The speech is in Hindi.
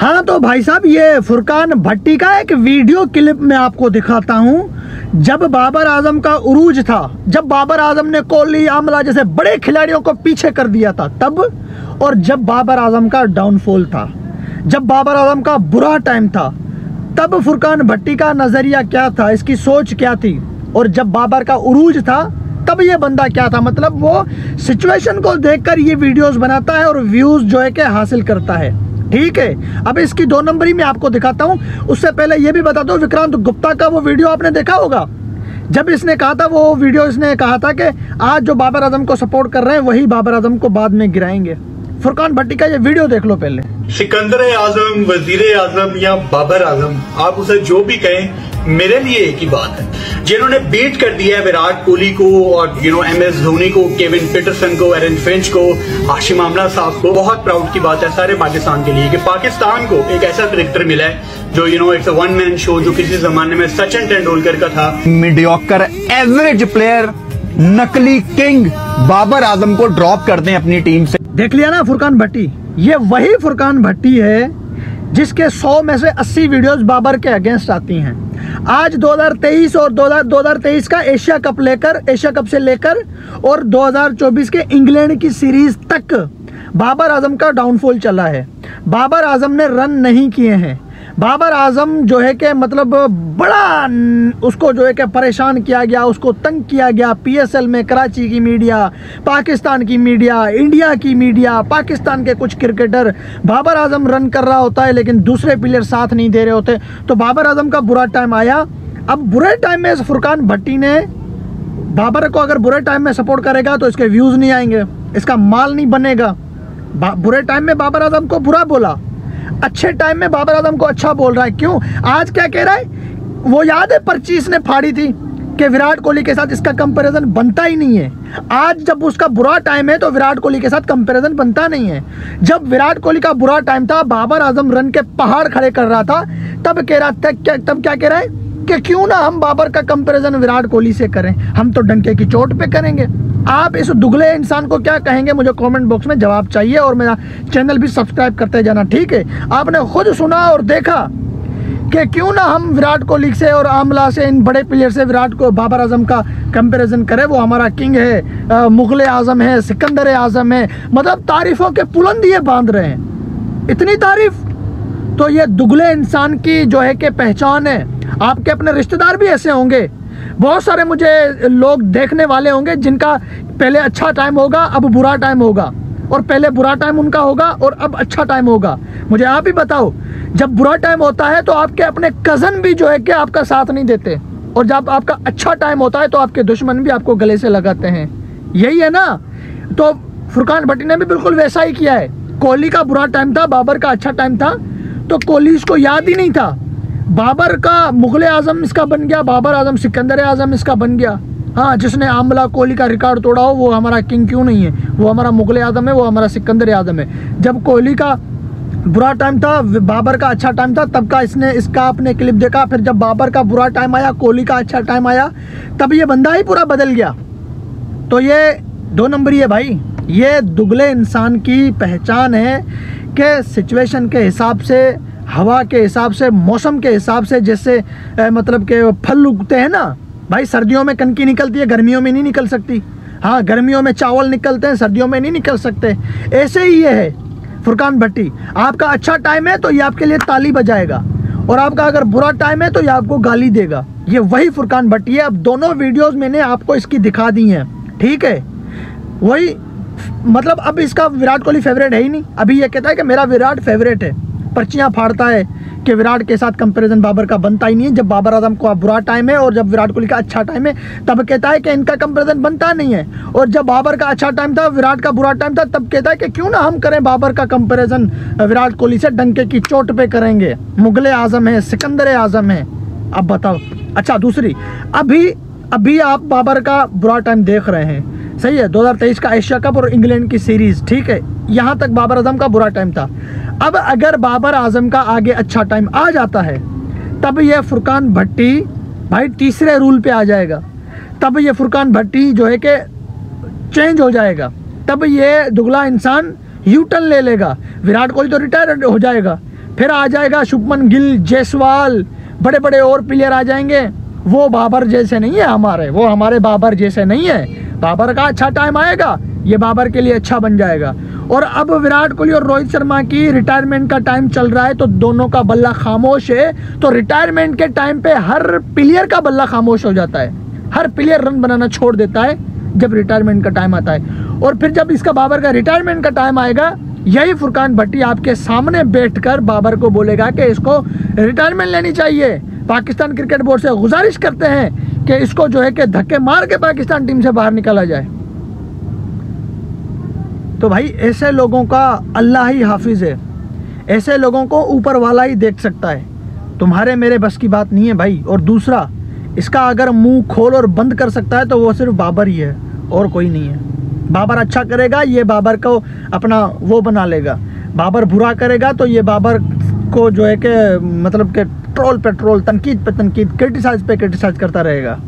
हाँ तो भाई साहब ये फुरकान भट्टी का एक वीडियो क्लिप मैं आपको दिखाता हूँ। जब बाबर आजम का उरूज था, जब बाबर आजम ने कोहली आमला जैसे बड़े खिलाड़ियों को पीछे कर दिया था तब, और जब बाबर आजम का डाउनफॉल था, जब बाबर आजम का बुरा टाइम था, तब फुरकान भट्टी का नज़रिया क्या था, इसकी सोच क्या थी, और जब बाबर का उरूज था तब ये बंदा क्या था। मतलब वो सिचुएशन को देखकर ये वीडियोस बनाता है और व्यूज़ जो है कि हासिल करता है। ठीक है, अब इसकी दो नंबरी में आपको दिखाता हूँ। उससे पहले ये भी बता दो, विक्रांत गुप्ता का वो वीडियो आपने देखा होगा, जब इसने कहा था, वो वीडियो इसने कहा था कि आज जो बाबर आजम को सपोर्ट कर रहे हैं वही बाबर आजम को बाद में गिराएंगे। फुरकान भट्टी का ये वीडियो देख लो पहले। सिकंदर आजम, वजीर आजम या बाबर आजम, आप उसे जो भी कहें, मेरे लिए एक ही बात है। जिन्होंने बीट कर दिया है विराट कोहली को और MS धोनी को, केविन पीटरसन को, एरन फ्रेंच को, हाशिम आमला साहब को, बहुत प्राउड की बात है सारे पाकिस्तान के लिए कि पाकिस्तान को एक ऐसा क्रिकेटर मिला है जो it's a one man show, जो किसी जमाने में सचिन तेंदुलकर का था। मीडियोकर एवरेज प्लेयर, नकली किंग बाबर आजम को ड्रॉप करते हैं अपनी टीम से। देख लिया ना फुरकान भट्टी, ये वही फुरकान भट्टी है जिसके 100 में से 80 वीडियोस बाबर के अगेंस्ट आती हैं। आज 2023 और 2023 का एशिया कप से लेकर और 2024 के इंग्लैंड की सीरीज तक बाबर आजम का डाउनफॉल चला है। बाबर आजम ने रन नहीं किए हैं। बाबर आजम जो है कि मतलब बड़ा उसको जो है कि परेशान किया गया, उसको तंग किया गया। PSL में कराची की मीडिया, पाकिस्तान की मीडिया, इंडिया की मीडिया, पाकिस्तान के कुछ क्रिकेटर, बाबर आजम रन कर रहा होता है लेकिन दूसरे प्लेयर साथ नहीं दे रहे होते, तो बाबर आजम का बुरा टाइम आया। अब बुरे टाइम में फुरकान भट्टी ने बाबर को अगर बुरे टाइम में सपोर्ट करेगा तो इसके व्यूज़ नहीं आएंगे, इसका माल नहीं बनेगा। बुरे टाइम में बाबर आजम को बुरा बोला, अच्छे टाइम में बाबर आजम को अच्छा बोल रहा है। क्यों? आज क्या कह रहा है, वो याद है पर्ची इसने फाड़ी थी कि विराट कोहली के साथ इसका कंपैरिजन बनता ही नहीं है। आज जब उसका बुरा टाइम है तो विराट कोहली के साथ कंपैरिजन बनता नहीं है। जब विराट कोहली का बुरा टाइम था, बाबर आजम रन के पहाड़ खड़े कर रहा था, तब क्या कह रहा है कि क्यों ना हम बाबर का कंपैरिजन विराट कोहली से करें, हम तो डंके की चोट पे करेंगे। आप इस दुगले इंसान को क्या कहेंगे, मुझे कमेंट बॉक्स में जवाब चाहिए, और मेरा चैनल भी सब्सक्राइब करते जाना। ठीक है, आपने खुद सुना और देखा कि क्यों ना हम विराट कोहली से और आमला से, इन बड़े प्लेयर से विराट को बाबर आजम का कंपैरिजन करें, वो हमारा किंग है, मुगल आजम है, सिकंदर आजम है। मतलब तारीफ़ों के बुलंदिए बांध रहे हैं, इतनी तारीफ। तो ये दुगले इंसान की जो है कि पहचान है। आपके अपने रिश्तेदार भी ऐसे होंगे, बहुत सारे मुझे लोग देखने वाले होंगे जिनका पहले अच्छा टाइम होगा, अब बुरा टाइम होगा, और पहले बुरा टाइम उनका होगा और अब अच्छा टाइम होगा। मुझे आप ही बताओ, जब बुरा टाइम होता है तो आपके अपने कज़न भी जो है कि आपका साथ नहीं देते, और जब आपका अच्छा टाइम होता है तो आपके दुश्मन भी आपको गले से लगाते हैं। यही है ना, तो फुरकान भट्टी ने भी बिल्कुल वैसा ही किया है। कोहली का बुरा टाइम था, बाबर का अच्छा टाइम था, तो कोहली इसको याद ही नहीं था। बाबर का मुगल आजम इसका बन गया, बाबर आजम सिकंदर आजम इसका बन गया। हाँ, जिसने आमला कोहली का रिकॉर्ड तोड़ा हो वो हमारा किंग क्यों नहीं है, वो हमारा मुगल आजम है, वो हमारा सिकंदर आजम है। जब कोहली का बुरा टाइम था, बाबर का अच्छा टाइम था, तब का इसने इसका अपने क्लिप देखा। फिर जब बाबर का बुरा टाइम आया, कोहली का अच्छा टाइम आया, तब ये बंदा ही पूरा बदल गया। तो ये दो नंबरी है भाई, ये दुगले इंसान की पहचान है कि सिचुएशन के हिसाब से, हवा के हिसाब से, मौसम के हिसाब से, जैसे मतलब के फल उगते हैं ना भाई, सर्दियों में कनकी निकलती है, गर्मियों में नहीं निकल सकती। हाँ, गर्मियों में चावल निकलते हैं, सर्दियों में नहीं निकल सकते। ऐसे ही ये है फुरकान भट्टी, आपका अच्छा टाइम है तो ये आपके लिए ताली बजाएगा, और आपका अगर बुरा टाइम है तो ये आपको गाली देगा। ये वही फुरकान भट्टी है। अब दोनों वीडियोज़ मैंने आपको इसकी दिखा दी हैं। ठीक है, वही मतलब अब इसका विराट कोहली फेवरेट है ही नहीं, अभी ये कहता है कि मेरा विराट फेवरेट है, पर्चियाँ फाड़ता है कि विराट के साथ कंपैरिजन बाबर का बनता ही नहीं है। जब बाबर आजम का बुरा टाइम है और जब विराट कोहली का अच्छा टाइम है तब कहता है कि इनका कंपैरिजन बनता नहीं है, और जब बाबर का अच्छा टाइम था, विराट का बुरा टाइम था, तब कहता है कि क्यों ना हम करें बाबर का कंपैरिजन विराट कोहली से, डंके की चोट पे करेंगे, मुगल आजम है, सिकंदर आजम है। अब बताओ। अच्छा, दूसरी, अभी आप बाबर का बुरा टाइम देख रहे हैं, सही है, 2023 का एशिया कप और इंग्लैंड की सीरीज़। ठीक है, यहाँ तक बाबर आजम का बुरा टाइम था। अब अगर बाबर आजम का आगे अच्छा टाइम आ जाता है तब ये फुरकान भट्टी भाई तीसरे रूल पे आ जाएगा, तब ये फुरकान भट्टी जो है कि चेंज हो जाएगा, तब ये दुगला इंसान यूटर्न ले लेगा। विराट कोहली तो रिटायर हो जाएगा, फिर आ जाएगा शुभमन गिल, जायसवाल, बड़े बड़े और प्लेयर आ जाएंगे। वो बाबर जैसे नहीं है हमारे, वो हमारे बाबर जैसे नहीं है। बाबर का अच्छा टाइम आएगा, ये बाबर के लिए अच्छा बन जाएगा। और अब विराट कोहली और रोहित शर्मा की रिटायरमेंट का टाइम चल रहा है, तो दोनों का बल्ला खामोश है। तो रिटायरमेंट के टाइम पे हर प्लेयर का बल्ला खामोश हो जाता है, हर प्लेयर रन बनाना छोड़ देता है जब रिटायरमेंट का टाइम आता है। और फिर जब इसका बाबर का रिटायरमेंट का टाइम आएगा, यही फुरकान भट्टी आपके सामने बैठकर बाबर को बोलेगा कि इसको रिटायरमेंट लेनी चाहिए। पाकिस्तान क्रिकेट बोर्ड से गुजारिश करते हैं कि इसको जो है कि धक्के मार के पाकिस्तान टीम से बाहर निकाला जाए। तो भाई ऐसे लोगों का अल्लाह ही हाफिज़ है, ऐसे लोगों को ऊपर वाला ही देख सकता है, तुम्हारे मेरे बस की बात नहीं है भाई। और दूसरा, इसका अगर मुंह खोल और बंद कर सकता है तो वो सिर्फ बाबर ही है और कोई नहीं है। बाबर अच्छा करेगा, ये बाबर को अपना वो बना लेगा। बाबर बुरा करेगा तो ये बाबर को जो है कि मतलब के ट्रोल पे ट्रोल, तनकीद पे तनकीद, क्रिटिसाइज पे क्रिटिसाइज करता रहेगा।